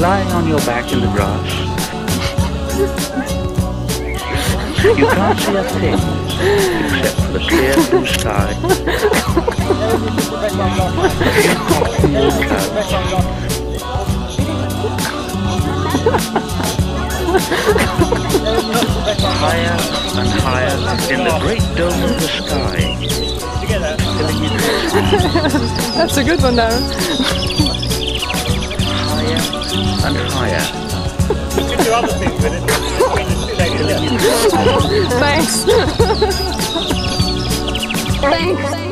lying on your back in the brush. You can't see a thing except for the clear blue sky. No clouds. Higher and higher in the great dome of the sky. Together. That's a good one, Darren. And higher. You could do other things with it. Thanks. Thanks.